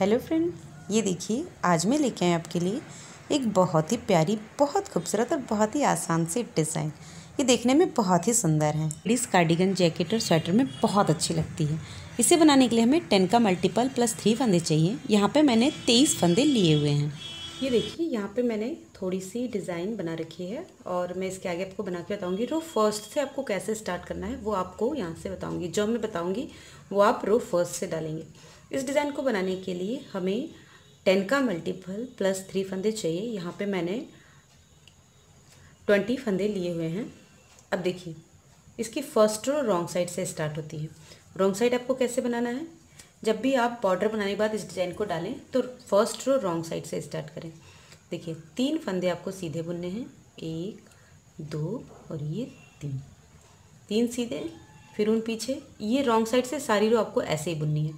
Hello friend, ये देखिए आज मैं लेके आए आपके लिए एक बहुत ही प्यारी, बहुत खूबसूरत और बहुत ही आसान सी डिज़ाइन। ये देखने में बहुत ही सुंदर है। लेडीज़ कार्डिगन, जैकेट और स्वेटर में बहुत अच्छी लगती है। इसे बनाने के लिए हमें 10 का मल्टीपल प्लस 3 फंदे चाहिए। यहाँ पे मैंने 23 फंदे लिए हुए हैं। ये देखिए, यहाँ पे मैंने थोड़ी सी डिज़ाइन बना रखी है और मैं इसके आगे आपको बना के बताऊँगी। रो फर्स्ट से आपको कैसे स्टार्ट करना है वो आपको यहाँ से बताऊँगी। जो मैं बताऊँगी वो आप रो फर्स्ट से डालेंगे। इस डिज़ाइन को बनाने के लिए हमें 10 का मल्टीपल प्लस 3 फंदे चाहिए। यहाँ पे मैंने 20 फंदे लिए हुए हैं। अब देखिए, इसकी फर्स्ट रो रॉन्ग साइड से स्टार्ट होती है। रॉन्ग साइड आपको कैसे बनाना है? जब भी आप बॉर्डर बनाने के बाद इस डिज़ाइन को डालें तो फर्स्ट रो रॉन्ग साइड से स्टार्ट करें। देखिए, 3 फंदे आपको सीधे बुनने हैं, 1, 2 और ये 3 सीधे, फिर उन पीछे। ये रॉन्ग साइड से सारी रो आपको ऐसे ही बुननी है।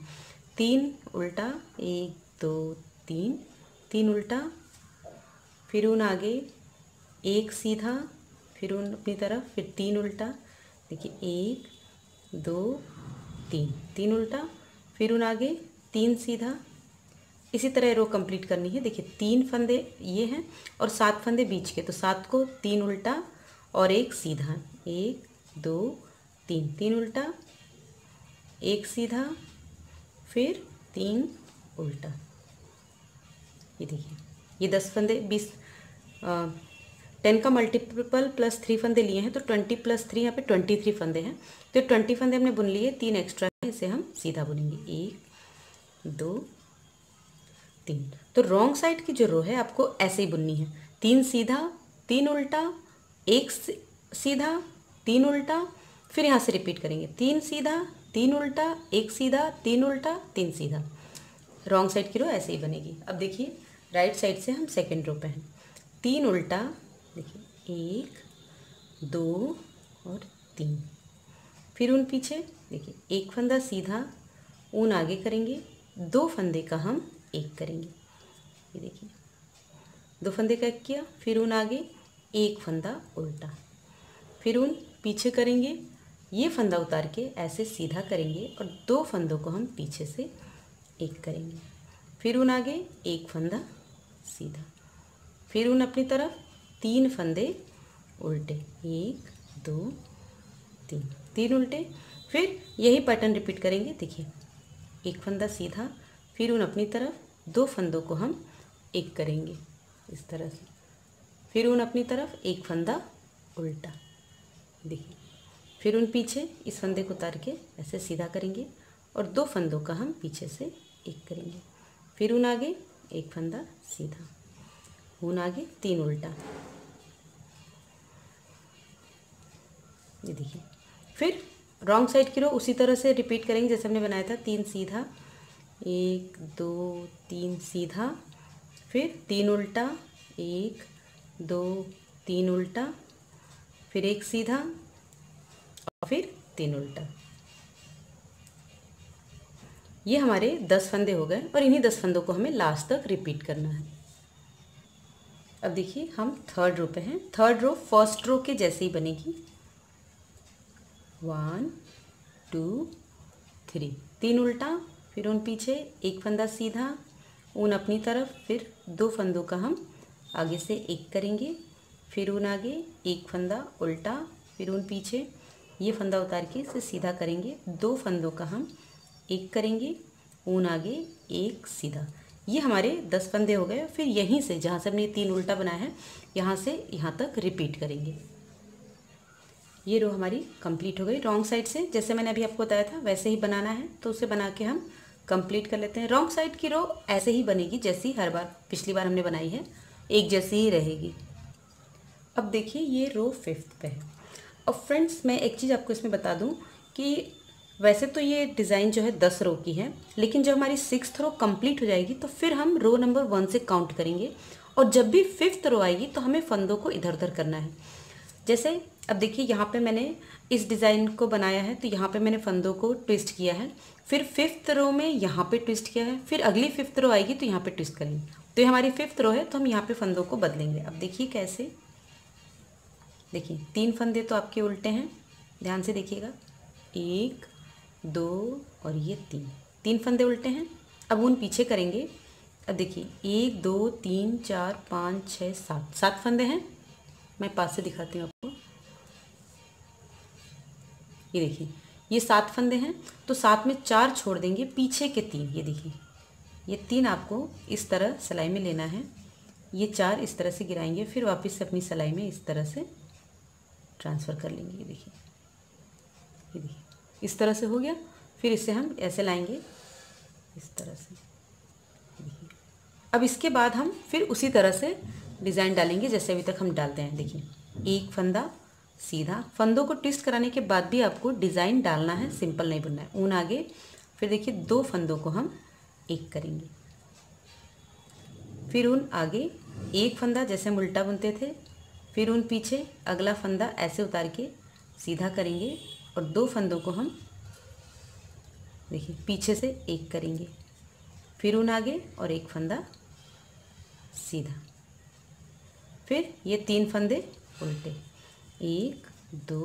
3 उल्टा, 1, 2, 3, 3 उल्टा, फिर उन आगे 1 सीधा, फिर उन अपनी तरफ, फिर 3 उल्टा। देखिए, 1, 2, 3, 3 उल्टा, फिर उन आगे 3 सीधा। इसी तरह रो कंप्लीट करनी है। देखिए, 3 फंदे ये हैं और 7 फंदे बीच के, तो 7 को 3 उल्टा और 1 सीधा। 1, 2, 3, 3 उल्टा, 1 सीधा, फिर 3 उल्टा। ये देखिए, ये 10 फंदे, 10 का मल्टीपल प्लस 3 फंदे लिए हैं तो 20 प्लस 3 यहाँ पे 23 फंदे हैं। तो 20 फंदे हमने बुन लिए, 3 एक्स्ट्रा है, इसे हम सीधा बुनेंगे। 1, 2, 3। तो रॉन्ग साइड की जो रो है आपको ऐसे ही बुननी है। 3 सीधा, 3 उल्टा, 1 सीधा, 3 उल्टा, फिर यहाँ से रिपीट करेंगे। 3 सीधा, 3 उल्टा, 1 सीधा, 3 उल्टा, 3 सीधा। रॉन्ग साइड की रो ऐसे ही बनेगी। अब देखिए, राइट साइड से हम सेकेंड रो पे हैं। 3 उल्टा, देखिए 1, 2 और 3, फिर उन पीछे। देखिए, 1 फंदा सीधा, उन आगे करेंगे, 2 फंदे का हम 1 करेंगे। ये देखिए, 2 फंदे का 1 किया, फिर उन आगे 1 फंदा उल्टा, फिर उन पीछे करेंगे। ये फंदा उतार के ऐसे सीधा करेंगे और 2 फंदों को हम पीछे से 1 करेंगे, फिर उन आगे 1 फंदा सीधा, फिर उन अपनी तरफ 3 फंदे उल्टे। 1, 2, 3, 3 उल्टे, फिर यही पैटर्न रिपीट करेंगे। देखिए, 1 फंदा सीधा, फिर उन अपनी तरफ 2 फंदों को हम 1 करेंगे इस तरह से, फिर उन अपनी तरफ 1 फंदा उल्टा। देखिए, फिर उन पीछे इस फंदे को उतार के ऐसे सीधा करेंगे और 2 फंदों का हम पीछे से 1 करेंगे, फिर उन आगे 1 फंदा सीधा, उन आगे 3 उल्टा। ये देखिए, फिर रॉन्ग साइड की रो उसी तरह से रिपीट करेंगे जैसे हमने बनाया था। 3 सीधा, 1, 2, 3 सीधा, फिर 3 उल्टा, 1, 2, 3 उल्टा, फिर 1 सीधा, फिर 3 उल्टा। ये हमारे 10 फंदे हो गए और इन्हीं 10 फंदों को हमें लास्ट तक रिपीट करना है। अब देखिए, हम थर्ड रो पे हैं। थर्ड रो फर्स्ट रो के जैसे ही बनेगी। 1, 2, 3, 3 उल्टा, फिर उन पीछे 1 फंदा सीधा, उन अपनी तरफ, फिर 2 फंदों का हम आगे से 1 करेंगे, फिर उन आगे 1 फंदा उल्टा, फिर उन पीछे। ये फंदा उतार के इसे सीधा करेंगे, 2 फंदों का हम 1 करेंगे, ऊन आगे 1 सीधा। ये हमारे 10 फंदे हो गए। फिर यहीं से जहाँ से हमने 3 उल्टा बनाया है यहाँ से यहाँ तक रिपीट करेंगे। ये रो हमारी कंप्लीट हो गई। रॉन्ग साइड से जैसे मैंने अभी आपको बताया था वैसे ही बनाना है, तो उसे बना के हम कंप्लीट कर लेते हैं। रॉन्ग साइड की रो ऐसे ही बनेगी जैसी हर बार पिछली बार हमने बनाई है, एक जैसी ही रहेगी। अब देखिए, ये रो 5th पे है। और फ्रेंड्स, मैं एक चीज़ आपको इसमें बता दूं कि वैसे तो ये डिज़ाइन जो है 10 रो की है, लेकिन जब हमारी 6th रो कंप्लीट हो जाएगी तो फिर हम रो नंबर 1 से काउंट करेंगे और जब भी 5th रो आएगी तो हमें फंदों को इधर उधर करना है। जैसे अब देखिए, यहाँ पे मैंने इस डिज़ाइन को बनाया है तो यहाँ पे मैंने फंदों को ट्विस्ट किया है, फिर 5th रो में यहाँ पे ट्विस्ट किया है, फिर अगली 5th रो आएगी तो यहाँ पे ट्विस्ट करेंगे। तो ये हमारी 5th रो है, तो हम यहाँ पे फंदों को बदलेंगे। अब देखिए कैसे। देखिए, 3 फंदे तो आपके उल्टे हैं, ध्यान से देखिएगा, 1, 2 और ये 3, 3 फंदे उल्टे हैं। अब उन पीछे करेंगे। अब देखिए 1 2 3 4 5 6 7 सात फंदे हैं। मैं पास से दिखाती हूँ आपको। ये देखिए ये सात फंदे हैं तो सात में 4 छोड़ देंगे, पीछे के 3। ये देखिए ये 3 आपको इस तरह सिलाई में लेना है। ये 4 इस तरह से गिराएंगे, फिर वापस से अपनी सिलाई में इस तरह से ट्रांसफ़र कर लेंगे। ये देखिए इस तरह से हो गया। फिर इसे हम ऐसे लाएंगे इस तरह से। अब इसके बाद हम फिर उसी तरह से डिज़ाइन डालेंगे जैसे अभी तक हम डालते हैं। देखिए 1 फंदा सीधा, फंदों को ट्विस्ट कराने के बाद भी आपको डिज़ाइन डालना है, सिंपल नहीं बनना है। ऊन आगे, फिर देखिए 2 फंदों को हम एक करेंगे, फिर ऊन आगे 1 फंदा जैसे हम उल्टा बुनते थे, फिर ऊन पीछे अगला फंदा ऐसे उतार के सीधा करेंगे और 2 फंदों को हम देखिए पीछे से एक करेंगे, फिर ऊन आगे और 1 फंदा सीधा, फिर ये 3 फंदे उल्टे, 1 2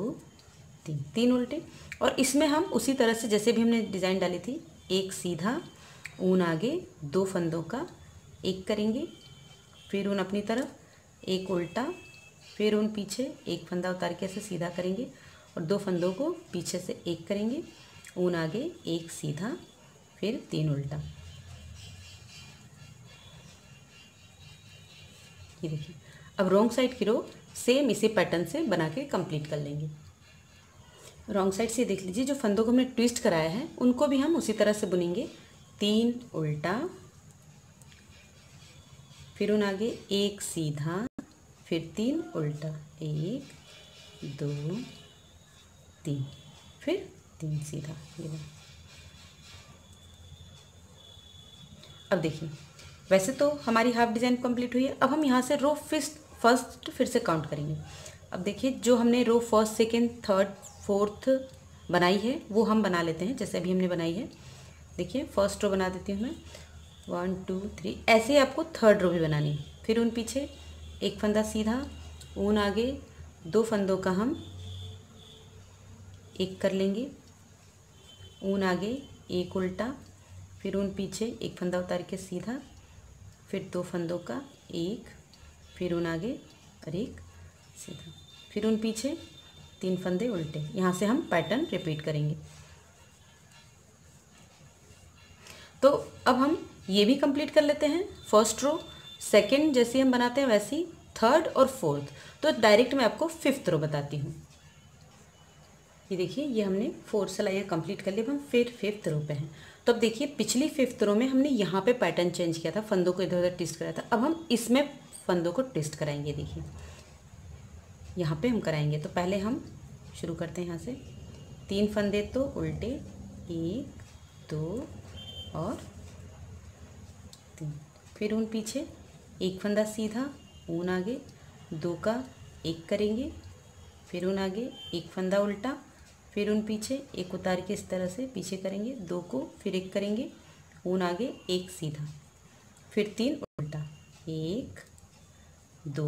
3, 3 उल्टे। और इसमें हम उसी तरह से जैसे भी हमने डिज़ाइन डाली थी, 1 सीधा, ऊन आगे, 2 फंदों का एक करेंगे, फिर ऊन अपनी तरफ 1 उल्टा, फिर ऊन पीछे 1 फंदा उतार के ऐसे सीधा करेंगे और 2 फंदों को पीछे से एक करेंगे, ऊन आगे 1 सीधा, फिर 3 उल्टा। ये देखिए अब रॉन्ग साइड की रो सेम इसी पैटर्न से बना के कंप्लीट कर लेंगे। रॉन्ग साइड से देख लीजिए, जो फंदों को हमने ट्विस्ट कराया है उनको भी हम उसी तरह से बुनेंगे। 3 उल्टा, फिर ऊन आगे 1 सीधा, फिर 3 उल्टा, 1 2 3, फिर 3 सीधा। अब देखिए वैसे तो हमारी हाफ डिज़ाइन कंप्लीट हुई है। अब हम यहाँ से रो फर्स्ट फिर से काउंट करेंगे। अब देखिए जो हमने row first, second, third, fourth बनाई है वो हम बना लेते हैं जैसे अभी हमने बनाई है। देखिए फर्स्ट रो बना देती हूँ मैं, 1 2 3, ऐसे ही आपको थर्ड रो भी बनानी है। फिर ऊन पीछे 1 फंदा सीधा, ऊन आगे 2 फंदों का हम एक कर लेंगे, ऊन आगे 1 उल्टा, फिर ऊन पीछे 1 फंदा उतार के सीधा, फिर 2 फंदों का 1, फिर ऊन आगे और 1 सीधा, फिर ऊन पीछे 3 फंदे उल्टे। यहाँ से हम पैटर्न रिपीट करेंगे। तो अब हम ये भी कंप्लीट कर लेते हैं। फर्स्ट रो, सेकंड जैसी हम बनाते हैं वैसी, थर्ड और फोर्थ। तो डायरेक्ट मैं आपको फिफ्थ रो बताती हूँ। ये देखिए ये हमने 4 सिलाइयाँ कंप्लीट कर ली। अब हम फिर फिफ्थ रो पे हैं। तो अब देखिए पिछली फिफ्थ रो में हमने यहाँ पे पैटर्न चेंज किया था, फंदों को इधर उधर ट्विस्ट कराया था। अब हम इसमें फंदों को ट्विस्ट कराएंगे। देखिए यहाँ पे हम कराएंगे। तो पहले हम शुरू करते हैं यहाँ से। 3 फंदे तो उल्टे, 1 2 और 3, फिर ऊन पीछे 1 फंदा सीधा, ऊन आगे 2 का 1 करेंगे, फिर ऊन आगे 1 फंदा उल्टा, फिर ऊन पीछे 1 उतार के इस तरह से पीछे करेंगे, 2 को फिर 1 करेंगे, ऊन आगे 1 सीधा, फिर 3 उल्टा, 1 2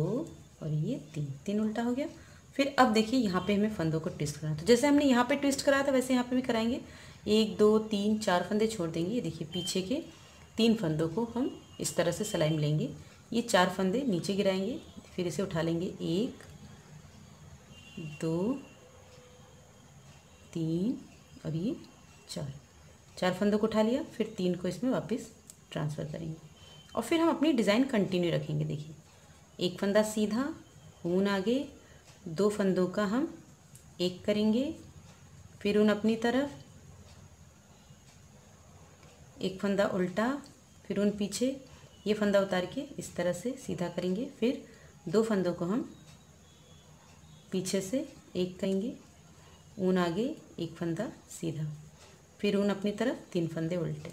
और ये 3 उल्टा हो गया। फिर अब देखिए यहाँ पे हमें फंदों को ट्विस्ट करना है। तो जैसे हमने यहाँ पे ट्विस्ट कराया था वैसे यहाँ पे भी कराएंगे। 1 2 3 4 फंदे छोड़ देंगे। ये देखिए पीछे के 3 फंदों को हम इस तरह से सिलाई में लेंगे। ये 4 फंदे नीचे गिराएंगे, फिर इसे उठा लेंगे, 1 2 3 और ये 4 फंदों को उठा लिया, फिर 3 को इसमें वापस ट्रांसफ़र करेंगे और फिर हम अपनी डिज़ाइन कंटिन्यू रखेंगे। देखिए 1 फंदा सीधा, ऊन आगे 2 फंदों का हम 1 करेंगे, फिर ऊन अपनी तरफ 1 फंदा उल्टा, फिर ऊन पीछे ये फंदा उतार के इस तरह से सीधा करेंगे, फिर 2 फंदों को हम पीछे से 1 करेंगे, ऊन आगे 1 फंदा सीधा, फिर ऊन अपनी तरफ 3 फंदे उल्टे।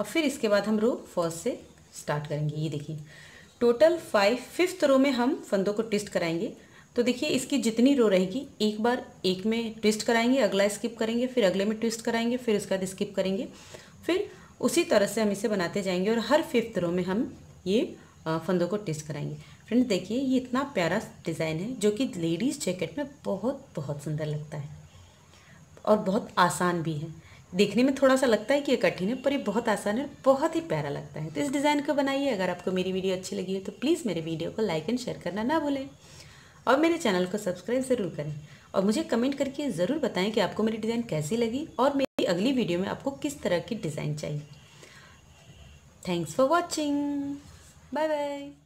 और फिर इसके बाद हम रो फर्स्ट से स्टार्ट करेंगे। ये देखिए टोटल फिफ्थ रो में हम फंदों को ट्विस्ट कराएंगे। तो देखिए इसकी जितनी रो रहेगी, एक बार एक में ट्विस्ट कराएंगे, अगला स्किप करेंगे, फिर अगले में ट्विस्ट कराएंगे, फिर उसके बाद स्किप करेंगे, फिर उसी तरह से हम इसे बनाते जाएंगे और हर फिफ्थ रो में हम ये फंदों को ट्विस्ट कराएंगे। फ्रेंड्स देखिए ये इतना प्यारा डिज़ाइन है जो कि लेडीज़ जैकेट में बहुत सुंदर लगता है और बहुत आसान भी है। देखने में थोड़ा सा लगता है कि ये कठिन है, पर ये बहुत आसान है, बहुत ही प्यारा लगता है। तो इस डिज़ाइन को बनाइए। अगर आपको मेरी वीडियो अच्छी लगी है तो प्लीज़ मेरे वीडियो को लाइक एंड शेयर करना ना भूलें और मेरे चैनल को सब्सक्राइब ज़रूर करें और मुझे कमेंट करके ज़रूर बताएं कि आपको मेरी डिज़ाइन कैसी लगी और मेरी अगली वीडियो में आपको किस तरह की डिज़ाइन चाहिए। Thanks for watching, bye bye.